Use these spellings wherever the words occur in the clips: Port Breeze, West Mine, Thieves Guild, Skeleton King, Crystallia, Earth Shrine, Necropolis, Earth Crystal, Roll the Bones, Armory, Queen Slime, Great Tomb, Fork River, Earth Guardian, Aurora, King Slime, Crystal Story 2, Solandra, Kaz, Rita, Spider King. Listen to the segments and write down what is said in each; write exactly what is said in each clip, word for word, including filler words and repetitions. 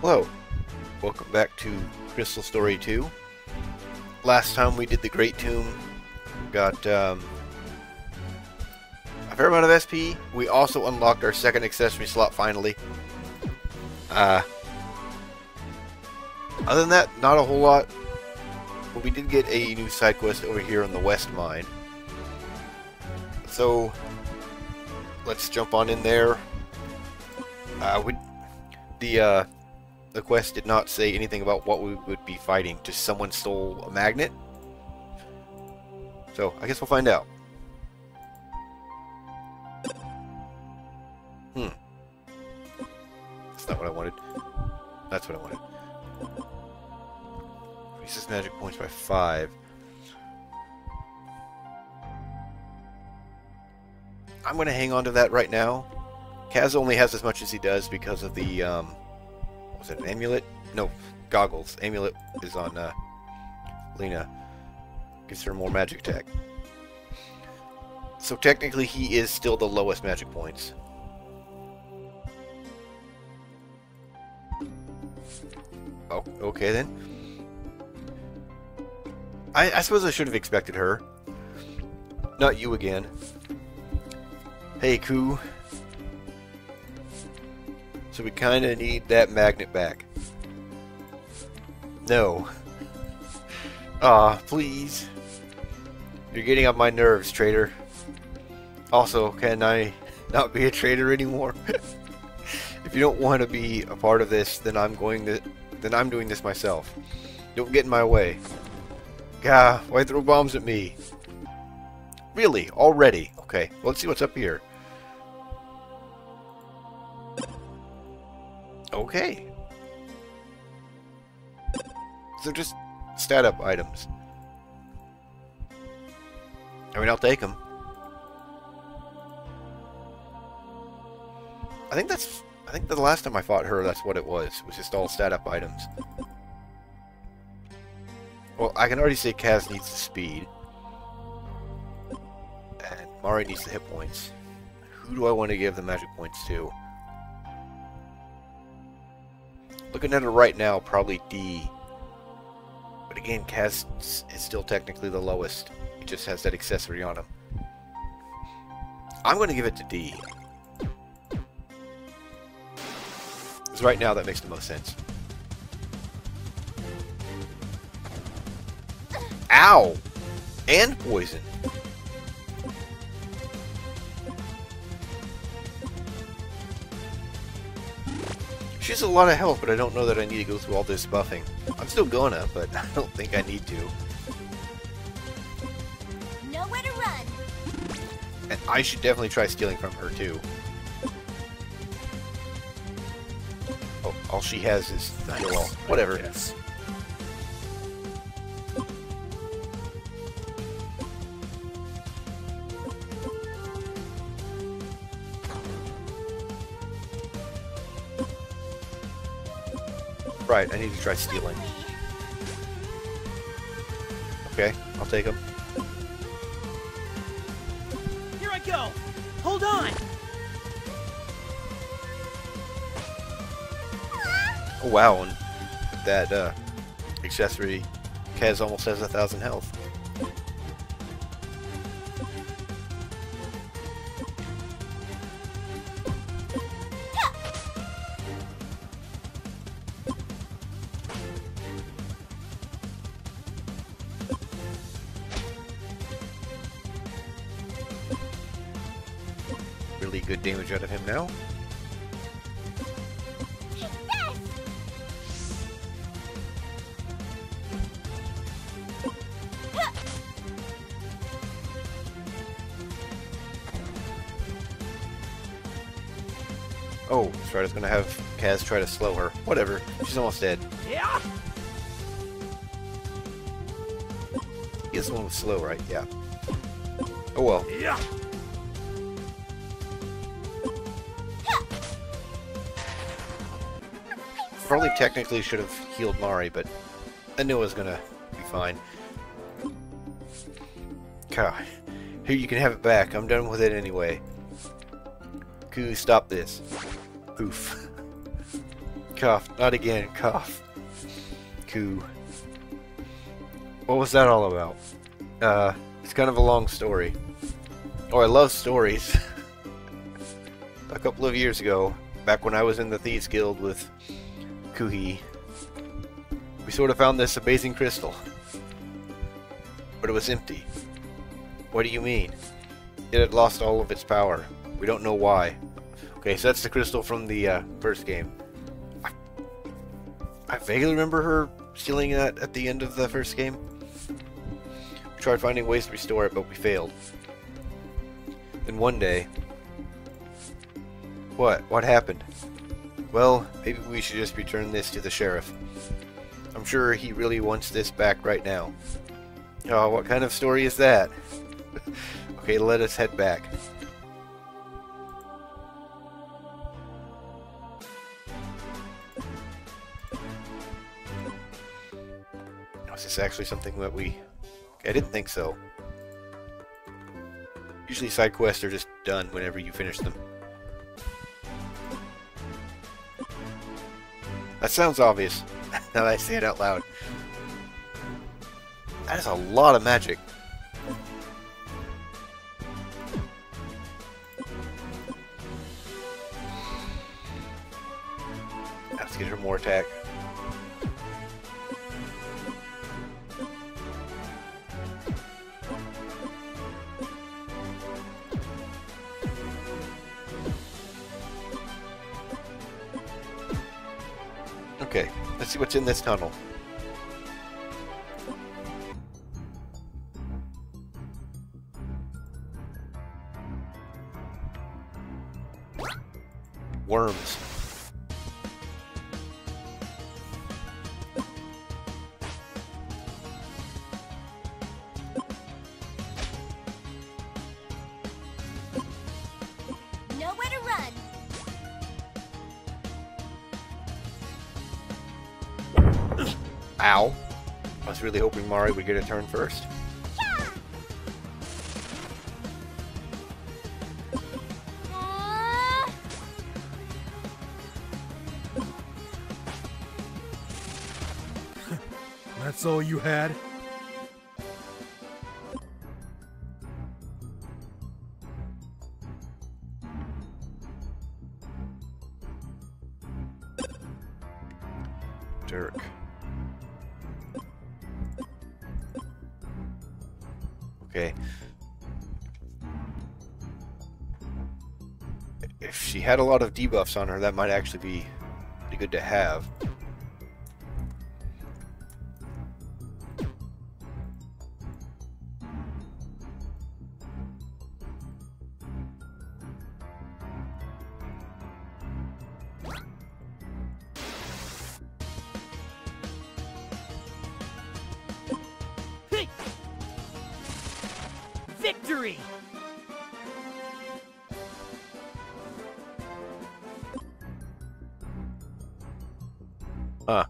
Hello, welcome back to Crystal Story two. Last time we did the Great Tomb, got um, a fair amount of S P. We also unlocked our second accessory slot finally. Uh, other than that, not a whole lot. But we did get a new side quest over here in the West Mine. So, let's jump on in there. Uh, we, the... Uh, The quest did not say anything about what we would be fighting. Just someone stole a magnet. So, I guess we'll find out. Hmm. That's not what I wanted. That's what I wanted. Increases magic points by five. I'm going to hang on to that right now. Kaz only has as much as he does because of the... Um, Was it an amulet? No, goggles. Amulet is on uh, Lena. Gives her more magic attack. So technically he is still the lowest magic points. Oh, okay then. I, I suppose I should have expected her. Not you again. Hey, Koo. So we kind of need that magnet back. No. Ah, uh, please. You're getting on my nerves, traitor. Also, can I not be a traitor anymore? If you don't want to be a part of this, then I'm going to. Then I'm doing this myself. Don't get in my way. Gah! Why throw bombs at me? Really? Already? Okay. Well, let's see what's up here. Okay. So just stat up items. I mean, I'll take them. I think that's... I think the last time I fought her, that's what it was. It was just all stat up items. Well, I can already say Kaz needs the speed. And Mari needs the hit points. Who do I want to give the magic points to? Looking at her right now, probably D. But again, Kaz is still technically the lowest. He just has that accessory on him. I'm going to give it to D. Because right now, that makes the most sense. Ow! And poison. She has a lot of health, but I don't know that I need to go through all this buffing. I'm still gonna, but I don't think I need to. Nowhere to run. And I should definitely try stealing from her too. Oh, all she has is the heal all. Whatever. Yes. Right, I need to try stealing. Okay, I'll take him. Here I go! Hold on! Oh wow, and that uh, accessory, Kaz almost has a thousand health. Good damage out of him now. Oh, that's right, I was gonna have Kaz try to slow her. Whatever, she's almost dead. Yeah. He is the one with slow, right? Yeah. Oh well. Yeah. Probably technically should have healed Mari, but I knew it was gonna be fine. God. Here, you can have it back. I'm done with it anyway. Koo, stop this. Oof. Cough. Not again. Cough. Coo. What was that all about? Uh, it's kind of a long story. Oh, I love stories. A couple of years ago, back when I was in the Thieves Guild with Kuhi, we sort of found this amazing crystal. But it was empty. What do you mean? It had lost all of its power. We don't know why. Okay, so that's the crystal from the uh, first game. I, I vaguely remember her stealing that at the end of the first game. We tried finding ways to restore it, but we failed. Then one day... What? What happened? Well, maybe we should just return this to the sheriff. I'm sure he really wants this back right now. Oh, what kind of story is that? Okay, let us head back. Is this actually something that we... Okay, I didn't think so. Usually side quests are just done whenever you finish them. That sounds obvious, now that I say it out loud. That is a lot of magic. Let's get her more attack. Okay, let's see what's in this tunnel. Worms. Ow. I was really hoping Mari would get a turn first. Yeah. Uh... That's all you had? Dirk. Okay. If she had a lot of debuffs on her, that might actually be pretty good to have. Victory! Huh.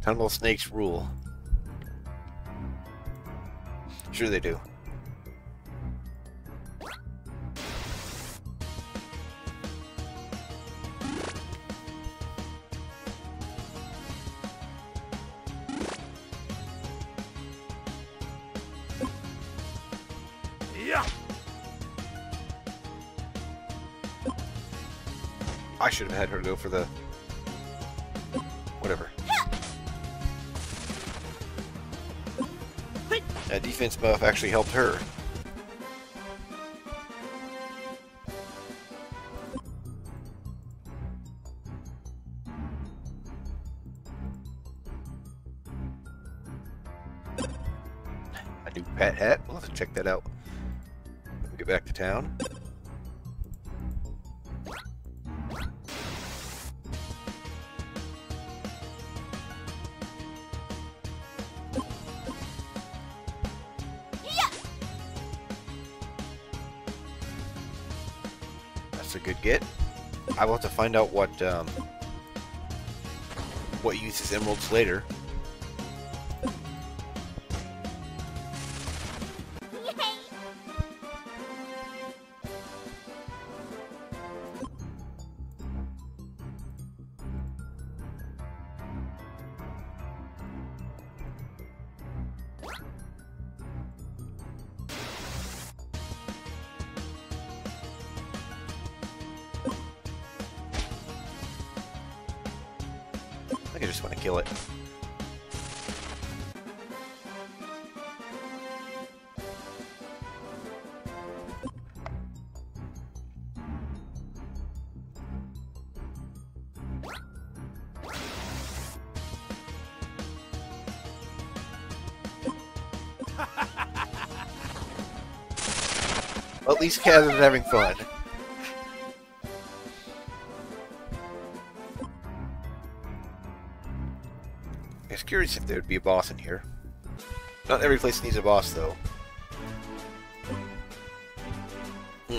Tunnel snakes rule. Sure they do. I should have had her go for the... whatever. That defense buff actually helped her. A new pet hat. We'll have to check that out when we get back to town. A good get. I will have to find out what um, what uses emeralds later. Yay. I just want to kill it. Well, at least Cat is having fun. I was curious if there would be a boss in here. Not every place needs a boss, though. Hmm.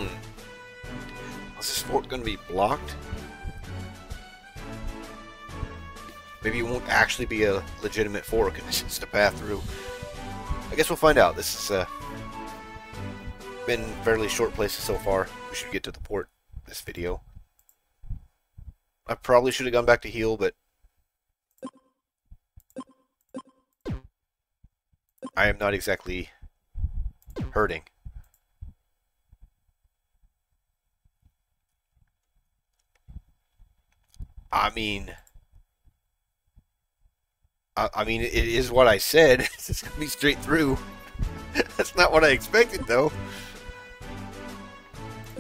Is this fort going to be blocked? Maybe it won't actually be a legitimate fork, and it's just a path through. I guess we'll find out. This is, uh... been fairly short places so far. We should get to the port this video. I probably should have gone back to heal, but I am not exactly hurting. I mean, I, I mean, it is what I said. It's just gonna be straight through. That's not what I expected, though.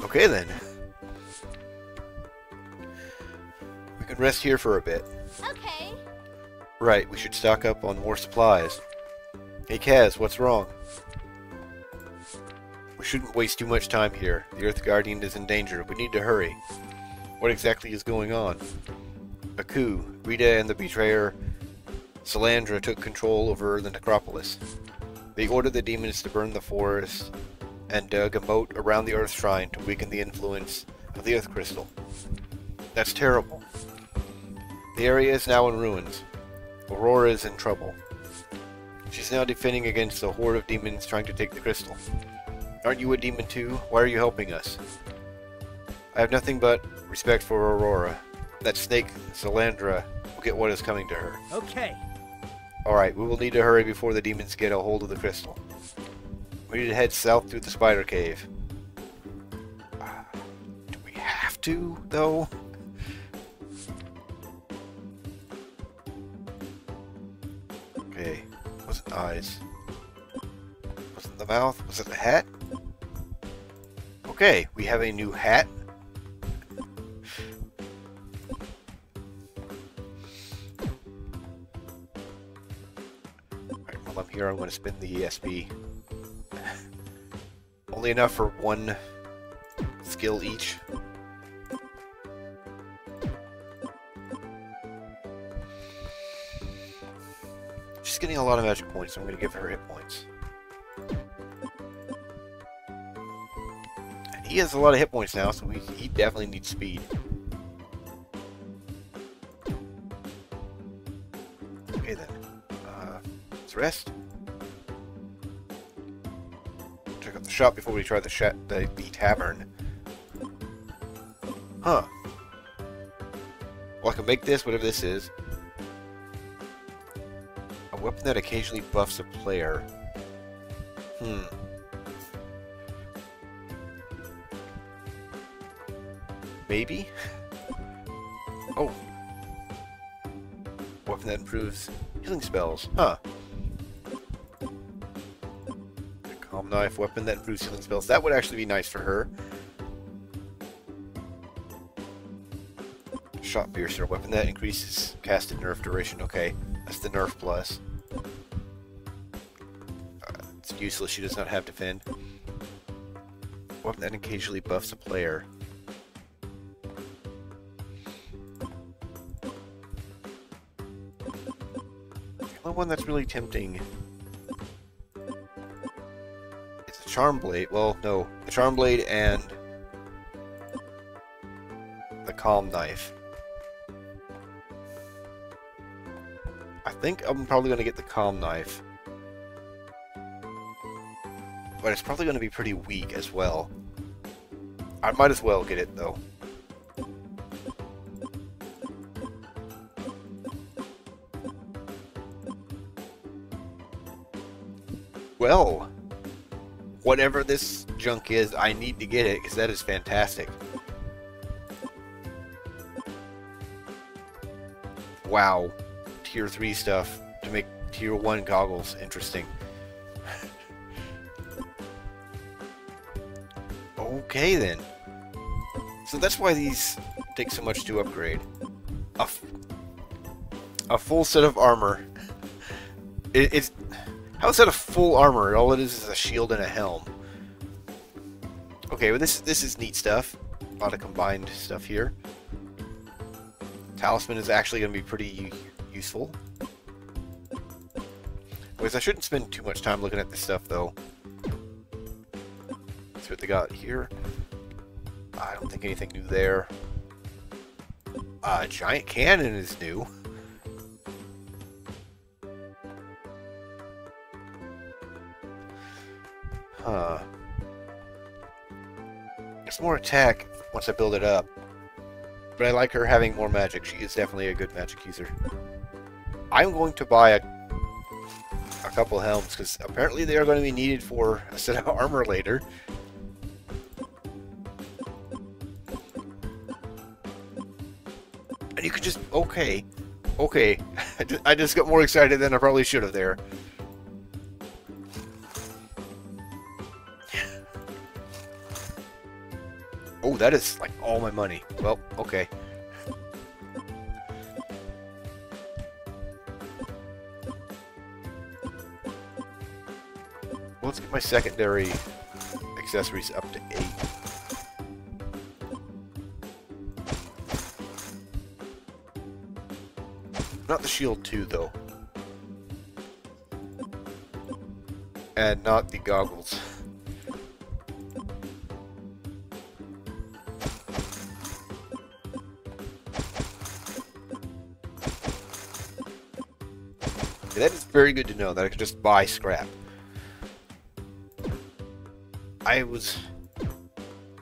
Okay, then. We can rest here for a bit. Okay. Right, we should stock up on more supplies. Hey, Kaz, what's wrong? We shouldn't waste too much time here. The Earth Guardian is in danger. We need to hurry. What exactly is going on? A coup. Rita and the betrayer Solandra took control over the Necropolis. They ordered the demons to burn the forest and dug a moat around the Earth Shrine to weaken the influence of the Earth Crystal. That's terrible. The area is now in ruins. Aurora is in trouble. She's now defending against a horde of demons trying to take the crystal. Aren't you a demon too? Why are you helping us? I have nothing but respect for Aurora. That snake, Solandra, will get what is coming to her. Okay. Alright, we will need to hurry before the demons get a hold of the crystal. We need to head south through the spider cave. Uh, do we have to, though? Okay. Wasn't eyes. Wasn't the mouth? Was it the hat? Okay, we have a new hat. Alright, while I'm here, I'm going to spin the E S P. Only enough for one skill each. She's getting a lot of magic points, so I'm going to give her hit points. And he has a lot of hit points now, so he, he definitely needs speed. Okay then, uh, let's rest. Shop before we try the sh the, the tavern. Huh. Well, I can make this, whatever this is. A weapon that occasionally buffs a player. Hmm. Maybe? Oh. Weapon that improves healing spells. Huh. Knife weapon that improves healing spells. That would actually be nice for her. Shot piercer weapon that increases cast and nerf duration. Okay, that's the nerf plus. Uh, it's useless. She does not have defend. Weapon that occasionally buffs a player. The only one that's really tempting. Charm blade. Well, no, the charm blade and the calm knife. I think I'm probably going to get the calm knife, but it's probably going to be pretty weak as well. I might as well get it though. Well. Whatever this junk is, I need to get it, because that is fantastic. Wow. tier three stuff to make tier one goggles interesting. Okay then. So that's why these take so much to upgrade. A, f a full set of armor. It, it's how is that a full armor? All it is is a shield and a helm. Okay, well this this is neat stuff. A lot of combined stuff here. Talisman is actually going to be pretty useful. Anyways, I shouldn't spend too much time looking at this stuff though. That's what they got here. I don't think anything new there. Uh, giant cannon is new. Huh. It's more attack once I build it up. But I like her having more magic. She is definitely a good magic user. I'm going to buy a, a couple helms because apparently they are going to be needed for a set of armor later. And you could just... Okay. Okay. I just, I just got more excited than I probably should have there. Oh, that is like all my money. Well, okay. Let's get my secondary accessories up to eight. Not the shield two, though. And not the goggles. That is very good to know that I could just buy scrap. I was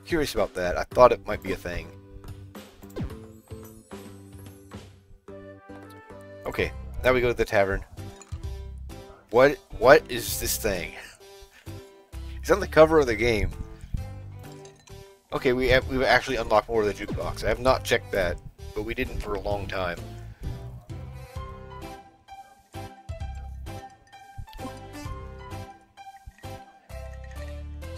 curious about that. I thought it might be a thing. Okay, now we go to the tavern. What what is this thing? It's on the cover of the game. Okay, we have, we've actually unlocked more of the jukebox. I have not checked that, but we didn't for a long time.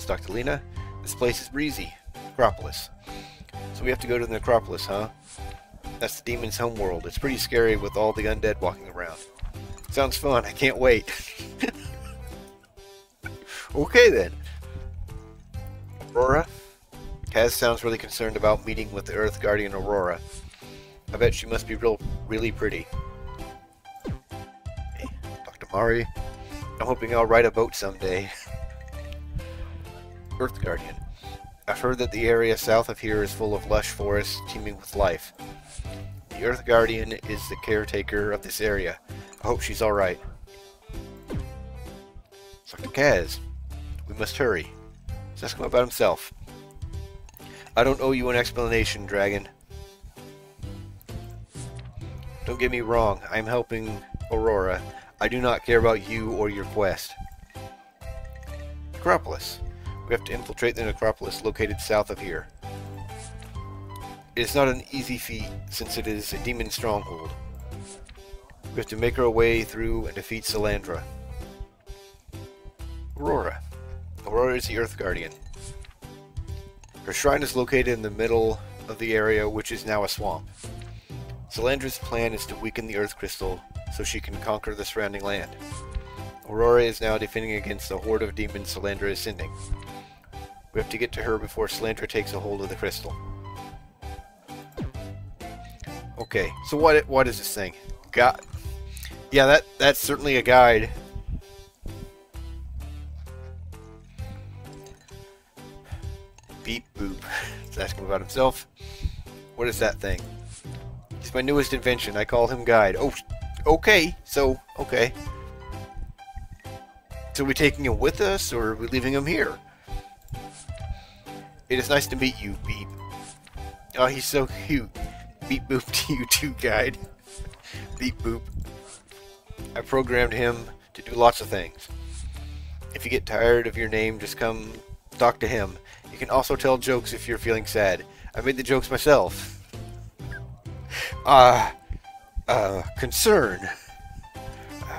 Doctor Lena, this place is breezy. Necropolis. So we have to go to the Necropolis, huh? That's the demon's homeworld. It's pretty scary with all the undead walking around. Sounds fun. I can't wait. Okay then. Aurora? Kaz sounds really concerned about meeting with the Earth Guardian Aurora. I bet she must be real, really pretty. Hey, Doctor Mari, I'm hoping I'll ride a boat someday. Earth Guardian. I've heard that the area south of here is full of lush forests teeming with life. The Earth Guardian is the caretaker of this area. I hope she's alright. Doctor Kaz, we must hurry. Let's ask him about himself. I don't owe you an explanation, Dragon. Don't get me wrong, I'm helping Aurora. I do not care about you or your quest. Necropolis. We have to infiltrate the Necropolis located south of here. It is not an easy feat, since it is a demon stronghold. We have to make our way through and defeat Solandra. Aurora. Aurora is the Earth Guardian. Her shrine is located in the middle of the area, which is now a swamp. Solandra's plan is to weaken the Earth Crystal so she can conquer the surrounding land. Aurora is now defending against the horde of demons Solandra is sending. We have to get to her before Solandra takes a hold of the crystal. Okay, so what what is this thing? God, yeah, that that's certainly a guide. Beep boop. Let's ask him about himself. What is that thing? It's my newest invention. I call him Guide. Oh, okay. So okay. So are we taking him with us, or are we leaving him here? It is nice to meet you, Beep. Oh, he's so cute. Beep boop to you too, Guide. Beep boop. I programmed him to do lots of things. If you get tired of your name, just come talk to him. You can also tell jokes if you're feeling sad. I made the jokes myself. Ah, uh, uh, concern.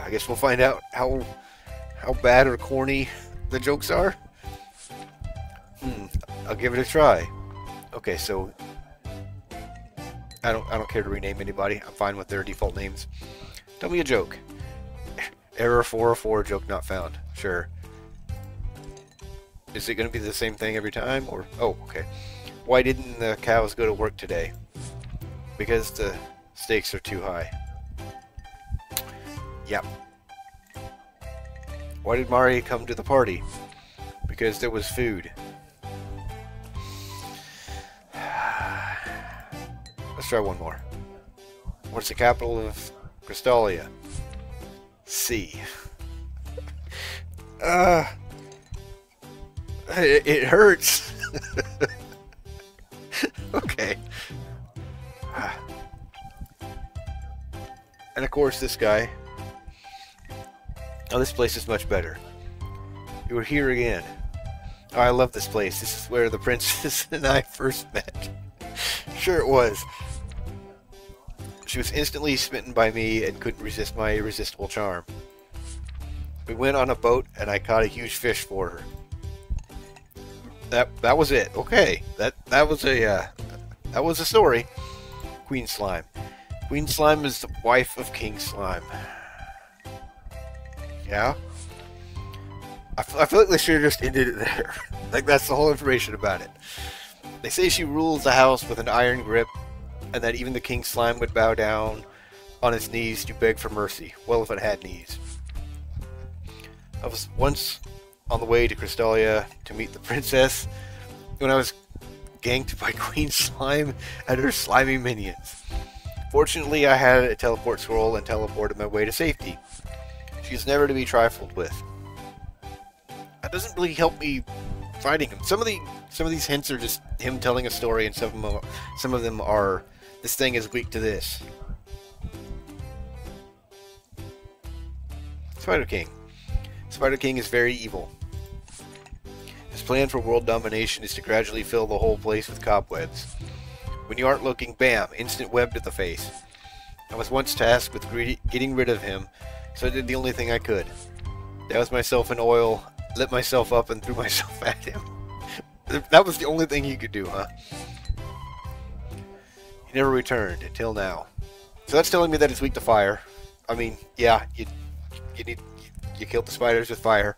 I guess we'll find out how how bad or corny the jokes are. Hmm, I'll give it a try. Okay, so I don't I don't care to rename anybody. I'm fine with their default names. Tell me a joke. Error four oh four, joke not found. Sure. Is it going to be the same thing every time? Or oh, okay. Why didn't the cows go to work today? Because the stakes are too high. Yep. Why did Mari come to the party? Because there was food. Let's try one more. What's the capital of Crystallia? C. uh, it, it hurts. Okay. And of course this guy. Oh, this place is much better. You're here again. Oh, I love this place. This is where the princess and I first met. Sure it was. She was instantly smitten by me and couldn't resist my irresistible charm. We went on a boat and I caught a huge fish for her. That that was it. Okay. That that was a uh, that was a story. Queen Slime. Queen Slime is the wife of King Slime. Yeah? I, f I feel like they should have just ended it there. Like, that's the whole information about it. They say she rules the house with an iron grip, and that even the King Slime would bow down on his knees to beg for mercy. Well, if it had knees. I was once on the way to Crystallia to meet the princess when I was ganked by Queen Slime and her slimy minions. Fortunately, I had a teleport scroll and teleported my way to safety. She's never to be trifled with. That doesn't really help me fighting him. Some of the some of these hints are just him telling a story, and some of them, some of them are this thing is weak to this. Spider King. Spider King is very evil. His plan for world domination is to gradually fill the whole place with cobwebs. When you aren't looking, bam! Instant web to the face. I was once tasked with getting rid of him. So I did the only thing I could. Doused myself in oil, lit myself up, and threw myself at him. That was the only thing he could do, huh? He never returned until now. So that's telling me that it's weak to fire. I mean, yeah, you you need you killed the spiders with fire.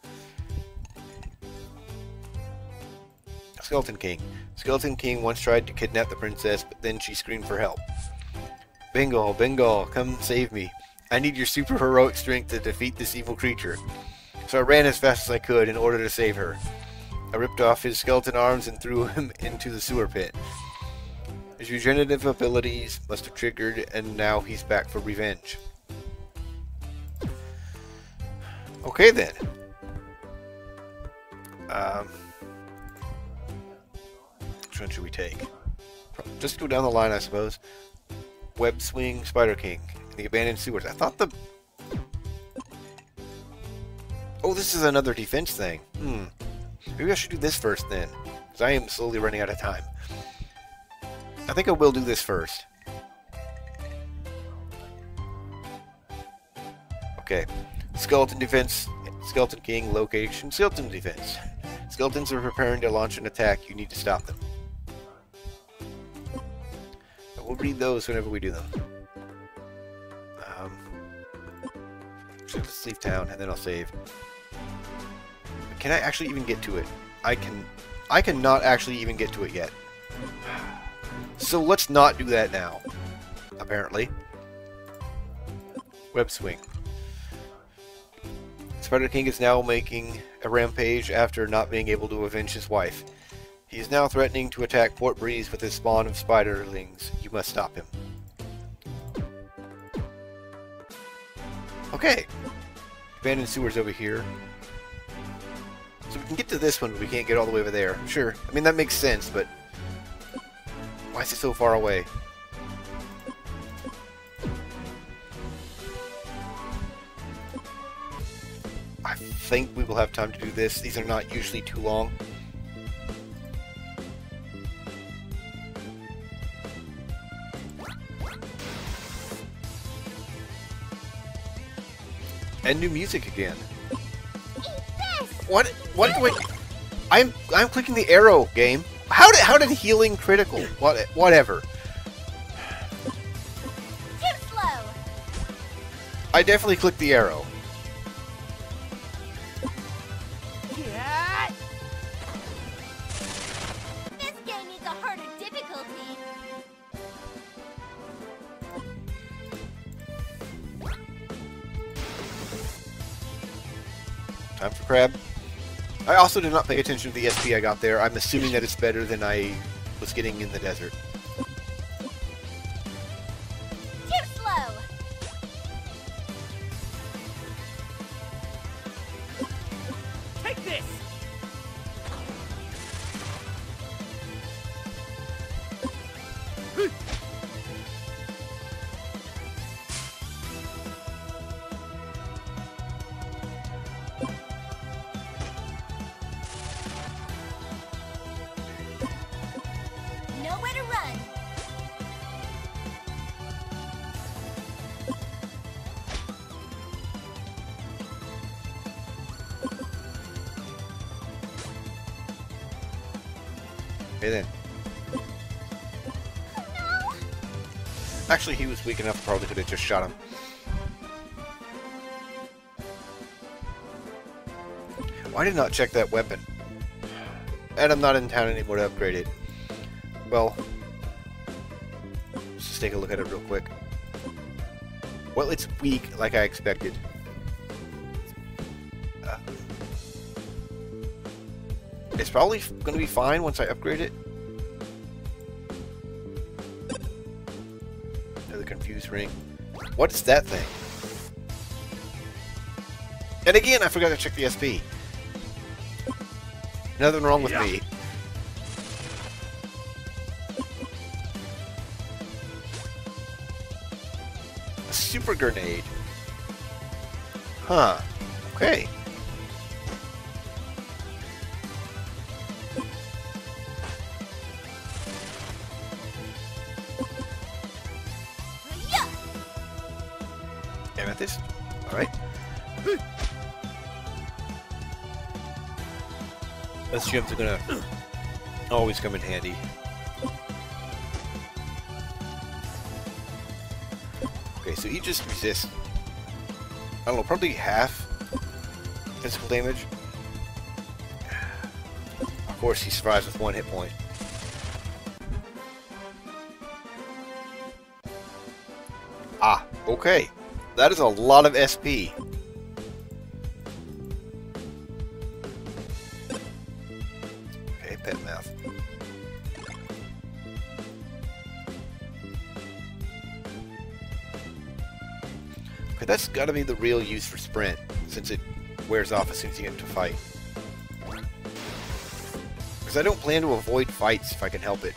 Skeleton King. Skeleton King once tried to kidnap the princess, but then she screamed for help. Bingo, bingo, come save me. I need your super heroic strength to defeat this evil creature. So I ran as fast as I could in order to save her. I ripped off his skeleton arms and threw him into the sewer pit. His regenerative abilities must have triggered, and now he's back for revenge. Okay then. Um, which one should we take? Just go down the line, I suppose. Web Swing, Spider King. The abandoned sewers. I thought the... Oh, this is another defense thing. Hmm. Maybe I should do this first then. Because I am slowly running out of time. I think I will do this first. Okay. Skeleton defense. Skeleton King location. Skeleton defense. Skeletons are preparing to launch an attack. You need to stop them. But we'll read those whenever we do them. Let's leave town and then I'll save. Can I actually even get to it? I can I cannot actually even get to it yet. So let's not do that now. Apparently. Web Swing. Spider King is now making a rampage after not being able to avenge his wife. He is now threatening to attack Port Breeze with his spawn of spiderlings. You must stop him. Okay. Abandoned sewers over here. So we can get to this one, but we can't get all the way over there. Sure. I mean, that makes sense, but... Why is it so far away? I think we will have time to do this. These are not usually too long. and new music again. Yes! What? What do I? I'm I'm clicking the arrow, game. How did how did healing critical? What? Whatever. Too slow. I definitely clicked the arrow. Yeah. This game needs a harder difficulty. Time for crab. I also did not pay attention to the S P I got there. I'm assuming that it's better than I was getting in the desert. Too slow. Take this. Actually, he was weak enough, probably could have just shot him. Why did not check that weapon? And I'm not in town anymore to upgrade it. Well, let's just take a look at it real quick. Well, it's weak, like I expected. Uh, it's probably going to be fine once I upgrade it. Ring. What's that thing? And again, I forgot to check the S P. Nothing wrong with yeah. me. A super grenade. Huh. Okay. Gems are gonna always come in handy. Okay, so he just resists, I don't know, probably half physical damage. Of course, he survives with one hit point. Ah, okay. That is a lot of S P. That's gotta be the real use for sprint, since it wears off as soon as you get into fight. Because I don't plan to avoid fights if I can help it.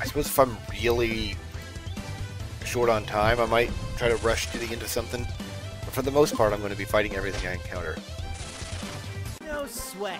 I suppose if I'm really short on time, I might try to rush to the end of something. But for the most part, I'm going to be fighting everything I encounter. No sweat.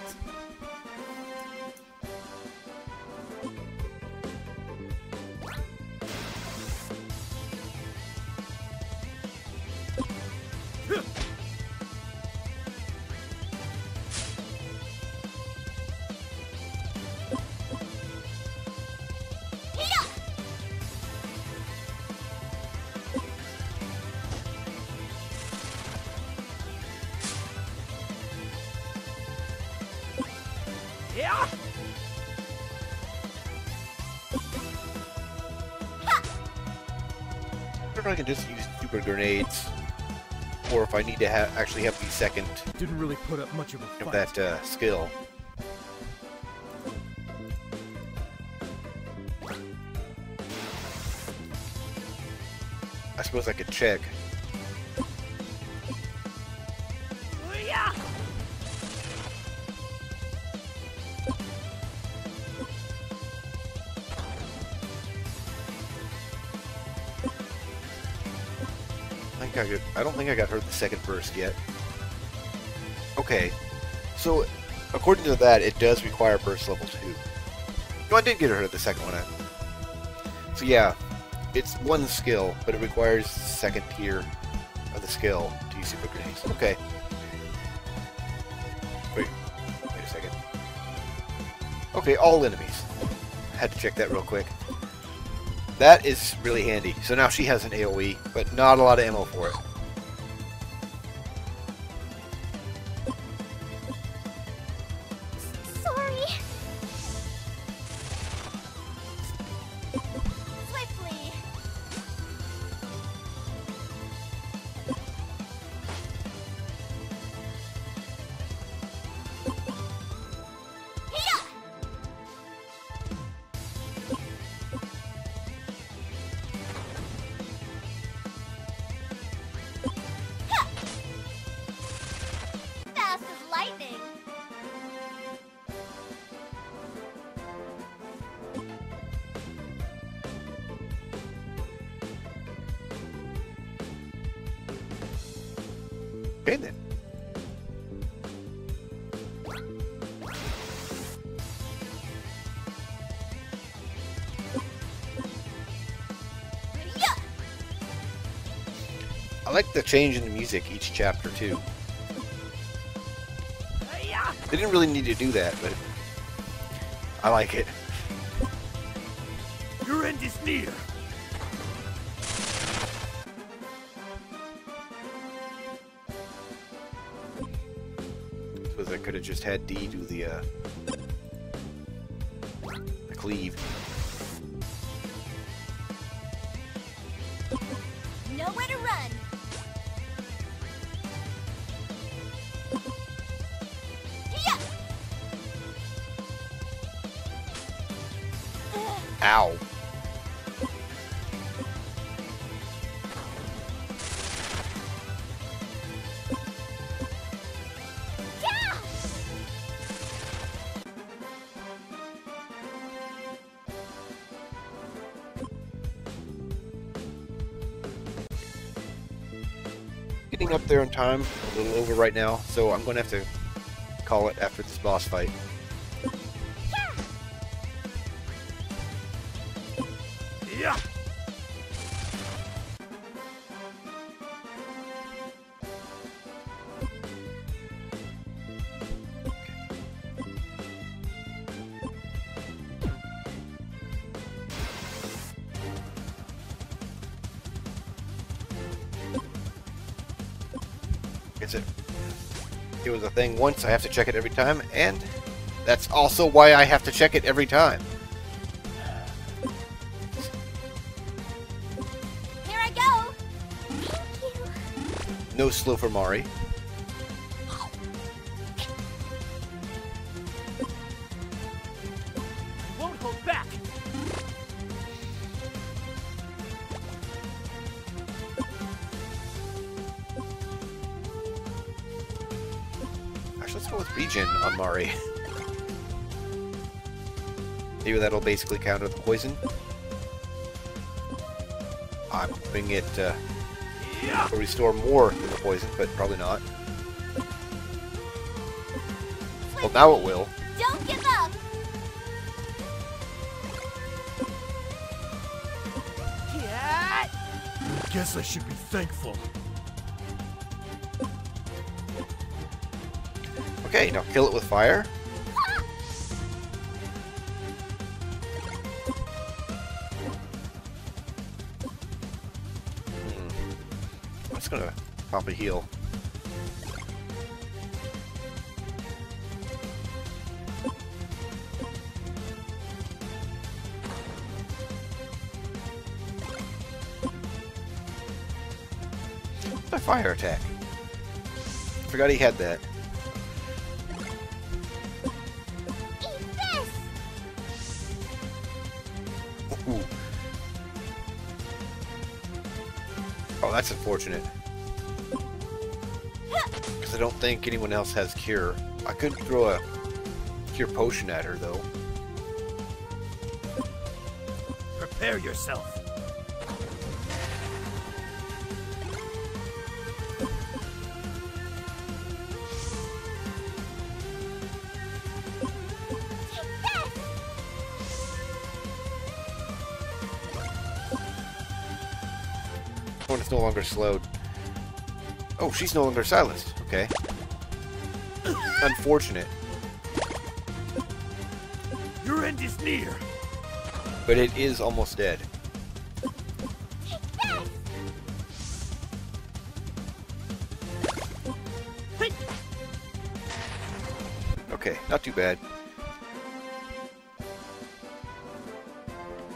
I can just use super grenades, or if I need to ha actually have the second didn't really put up much of, a fight. of that uh, skill. I suppose I could check. I don't think I got hurt the second burst yet. Okay, so according to that, it does require burst level two. No, I did get hurt at the second one. I... So yeah, it's one skill, but it requires second tier of the skill to use super grenades. Okay. Wait. Wait a second. Okay, all enemies. Had to check that real quick. That is really handy. So now she has an AoE, but not a lot of ammo for it. Okay then. I like the change in the music each chapter too. They didn't really need to do that, but I like it. Your end is near. Could have just had D do the, uh, the cleave. Nowhere to run. Yeah. Ow. Getting up there in time, a little over right now, so I'm going to have to call it after this boss fight. Yeah. It. It was a thing once, I have to check it every time, and that's also why I have to check it every time. Here I go! Thank you! No slow for Mari. Let's go with regen on Mari. Maybe that'll basically counter the poison. I'm hoping it uh, will restore more than the poison, but probably not. Well, now it will. Don't give up. Yeah. I guess I should be thankful. Okay, now kill it with fire. Hmm. I'm just gonna pop a heal. My fire attack. Forgot he had that. That's unfortunate. Because I don't think anyone else has cure. I could throw a cure potion at her, though. Prepare yourself. It's no longer slowed. Oh, she's no longer silenced. Okay. Unfortunate. Your end is near. But it is almost dead. Okay, not too bad.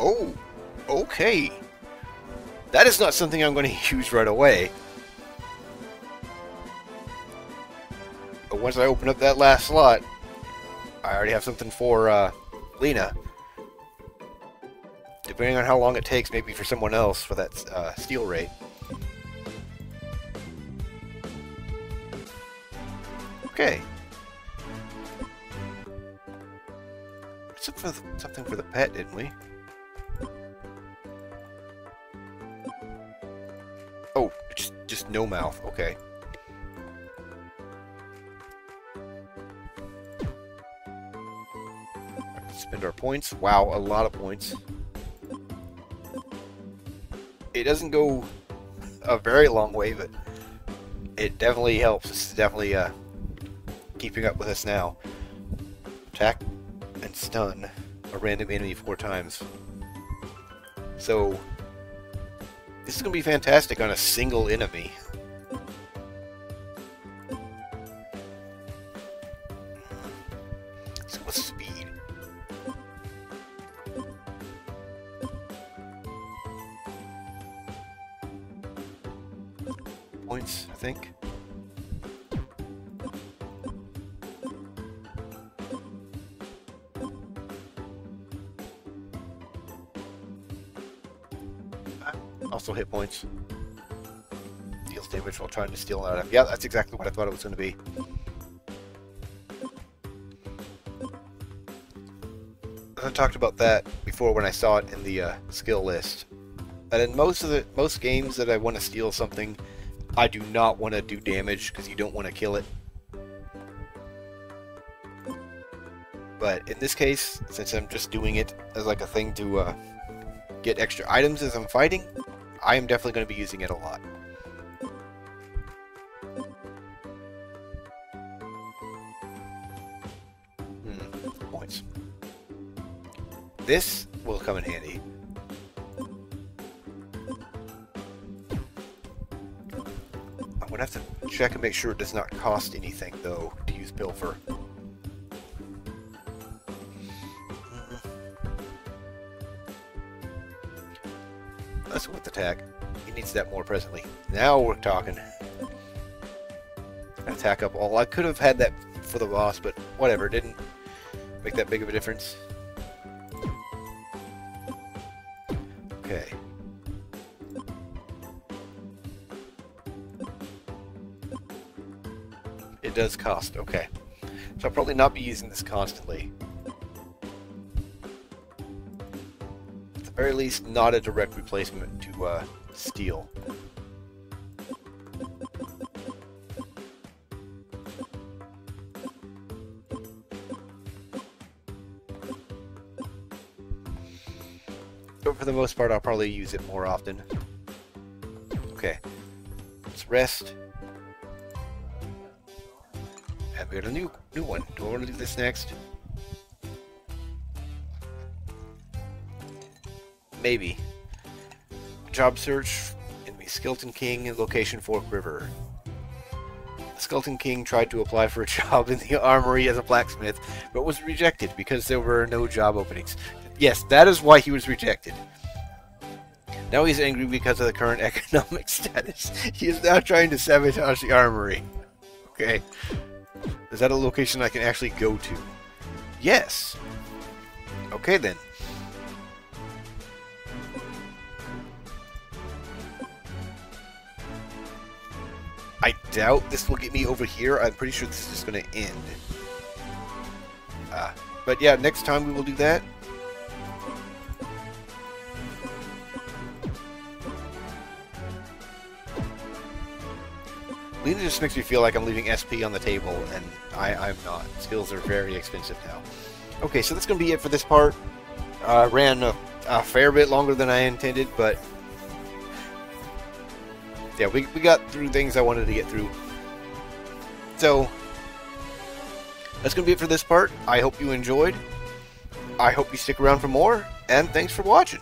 Oh, okay. That is not something I'm going to use right away. But once I open up that last slot, I already have something for uh, Lena. Depending on how long it takes, maybe for someone else for that uh, steel ray. Okay. For the, something for the pet, didn't we? Oh, just, just no mouth. Okay. Spend our points. Wow, a lot of points. It doesn't go a very long way, but it definitely helps. It's definitely uh, keeping up with us now. Attack and stun a random enemy four times. So this is gonna be fantastic on a single enemy. So what's speed? Points, I think. Also hit points. Deals damage while trying to steal out of. Yeah, that's exactly what I thought it was going to be. I talked about that before when I saw it in the uh, skill list. And in most of the most games that I want to steal something, I do not want to do damage because you don't want to kill it. But in this case, since I'm just doing it as like a thing to uh, get extra items as I'm fighting, I am definitely going to be using it a lot. Hmm, points. This will come in handy. I'm going to have to check and make sure it does not cost anything, though, to use Pilfer. With attack, he needs that more presently. Now we're talking. Attack up all. I could have had that for the boss, but whatever. It didn't make that big of a difference. Okay. It does cost. Okay. So I'll probably not be using this constantly. Very least, not a direct replacement to uh, steel. But for the most part, I'll probably use it more often. Okay, let's rest. And we got a new new one. Do I want to do this next? Maybe. Job search, enemy Skeleton King, location Fork River. The Skeleton King tried to apply for a job in the Armory as a blacksmith, but was rejected because there were no job openings. Yes, that is why he was rejected. Now he's angry because of the current economic status. He is now trying to sabotage the Armory. Okay. Is that a location I can actually go to? Yes. Okay then. I doubt this will get me over here. I'm pretty sure this is going to end. Uh, but yeah, next time we will do that. Lena just makes me feel like I'm leaving S P on the table, and I, I'm not. Skills are very expensive now. Okay, so that's going to be it for this part. I uh, ran a, a fair bit longer than I intended, but yeah, we, we got through things I wanted to get through. So, that's going to be it for this part. I hope you enjoyed. I hope you stick around for more, and thanks for watching.